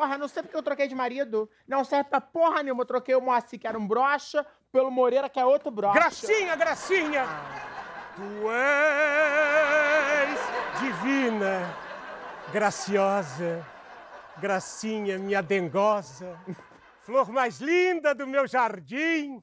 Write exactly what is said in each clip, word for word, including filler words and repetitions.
Porra, não sei porque eu troquei de marido. Não serve pra porra nenhuma. Eu troquei o Moacir, que era um broxa, pelo Moreira, que é outro broxa. Gracinha, Gracinha! Tu és divina, graciosa, Gracinha, minha dengosa, flor mais linda do meu jardim.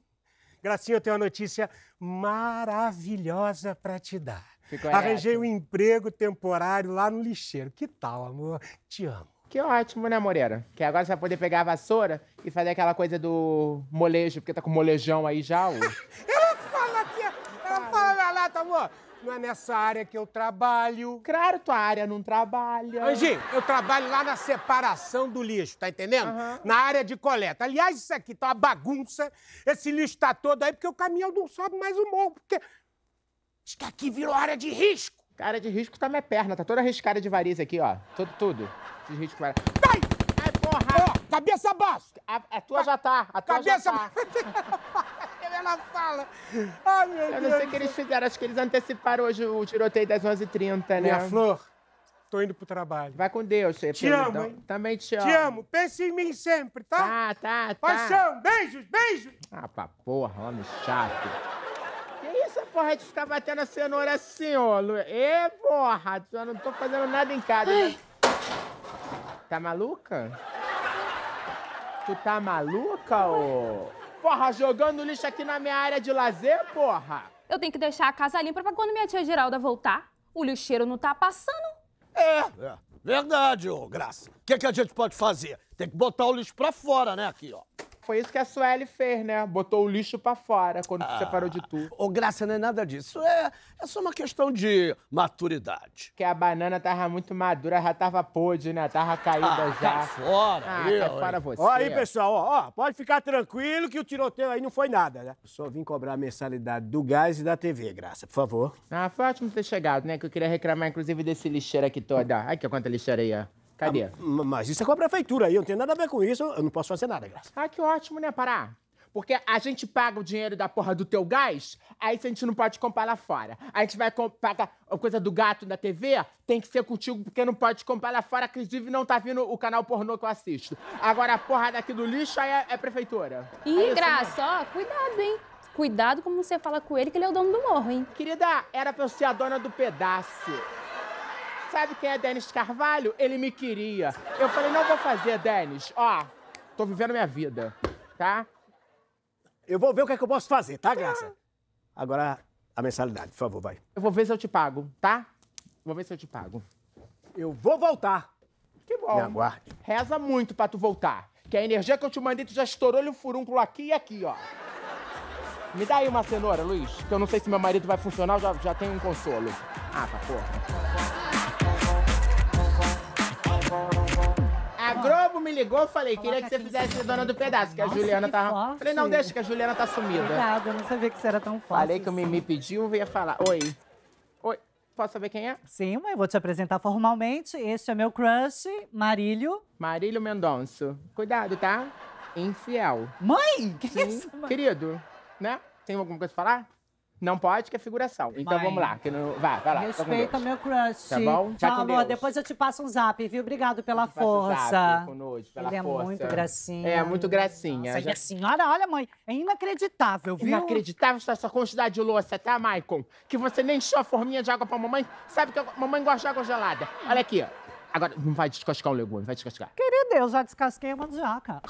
Gracinha, eu tenho uma notícia maravilhosa pra te dar. Arranjei um emprego temporário lá no lixeiro. Que tal, amor? Te amo. Que ótimo, né, Moreira? Que agora você vai poder pegar a vassoura e fazer aquela coisa do molejo, porque tá com molejão aí já. Ela fala aqui, ela fala lá, tá bom? Não é nessa área que eu trabalho. Claro, tua área não trabalha. Anjinho, eu trabalho lá na separação do lixo, tá entendendo? Uhum. Na área de coleta. Aliás, isso aqui tá uma bagunça. Esse lixo tá todo aí porque o caminhão não sobe mais o morro, porque... Diz que aqui virou área de risco. A área de risco tá minha perna, tá toda riscada de variz aqui, ó. Tudo, tudo. De risco, vai. Vai! Ai, porra! Oh, cabeça abaixo! A, a tua já tá, a tua cabeça... já tá. Ela fala. Ai, meu Deus. Eu não sei o que eles fizeram, acho que eles anteciparam hoje o tiroteio das onze e trinta, né? Minha flor, tô indo pro trabalho. Vai com Deus, chefe. Te amo, hein? Também te amo. Te amo. Pense em mim sempre, tá? Tá, tá, tá. Paixão, beijos, beijos. Ah, pra porra, homem chato. Que isso, porra, de ficar batendo a cenoura assim, ó. Ê, porra, eu não tô fazendo nada em casa. Né? Tá maluca? Tu tá maluca, ô? Porra, jogando lixo aqui na minha área de lazer, porra! Eu tenho que deixar a casa limpa pra quando minha tia Geralda voltar, o lixeiro não tá passando. É, é verdade, ô Graça. O que, que a gente pode fazer? Tem que botar o lixo pra fora, né, aqui, ó. Foi isso que a Sueli fez, né? Botou o lixo pra fora quando ah, se separou de tu. Ô Graça, não é nada disso. É, é só uma questão de maturidade. Porque a banana tava muito madura, já tava podre, né? Tava caída ah, já. Cai fora. Ah, eu, cai eu, fora eu. Você. Ó aí, pessoal, ó, ó, pode ficar tranquilo que o tiroteio aí não foi nada, né? Eu só vim cobrar a mensalidade do gás e da T V, Graça, por favor. Ah, foi ótimo ter chegado, né? Que eu queria reclamar, inclusive, desse lixeiro aqui todo. Ai, que quanta lixeira aí, ó. Cadê? Ah, mas isso é com a prefeitura aí, eu não tenho nada a ver com isso, eu não posso fazer nada, Graça. Ah, que ótimo, né, Pará? Porque a gente paga o dinheiro da porra do teu gás, aí se a gente não pode comprar lá fora. A gente vai pagar a coisa do gato da T V, tem que ser contigo, porque não pode comprar lá fora, inclusive não tá vindo o canal pornô que eu assisto. Agora a porra daqui do lixo, aí é, é prefeitura. Ih, é isso, Graça, né? Ó, cuidado, hein? Cuidado como você fala com ele, que ele é o dono do morro, hein? Querida, era pra eu ser a dona do pedaço. Sabe quem é Denis Carvalho? Ele me queria. Eu falei, não vou fazer, Denis. Ó, tô vivendo minha vida, tá? Eu vou ver o que é que eu posso fazer, tá, Graça? Agora, a mensalidade, por favor, vai. Eu vou ver se eu te pago, tá? Vou ver se eu te pago. Eu vou voltar. Que bom. Me aguarde. Reza muito pra tu voltar, que a energia que eu te mandei, tu já estourou-lhe o furúnculo aqui e aqui, ó. Me dá aí uma cenoura, Luiz, que eu não sei se meu marido vai funcionar, eu já, já tenho um consolo. Ah, pra porra. A Globo me ligou, falei, queria que você fizesse dona do pedaço, que a Juliana tá... Falei, não, deixa que a Juliana tá sumida. Obrigada, eu não sabia que você era tão forte. Falei que o Mimi pediu, veio falar, oi. Oi, posso saber quem é? Sim, mãe, vou te apresentar formalmente. Esse é meu crush, Marílio. Marílio Mendonço. Cuidado, tá? Infiel. Mãe, que Sim, isso, mãe? Querido, né? Tem alguma coisa pra falar? Não pode, que é figuração. Então Mãe. vamos lá. Que não... Vai, vai lá. Respeita meu crush. Tá bom? Tchau, amor. Deus. Depois eu te passo um zap, viu? Obrigado pela eu te força. Passo zap com nojo, pela Ele força. é muito gracinha. É, muito gracinha. Nossa, já... minha senhora, olha, mãe, é inacreditável, viu? Inacreditável essa sua quantidade de louça, tá, Maicon? Que você nem encheu a forminha de água pra mamãe. Sabe que a mamãe gosta de água gelada. Olha aqui, ó. Agora, não vai descascar um legume, vai descascar. Querido, eu já descasquei a mandioca.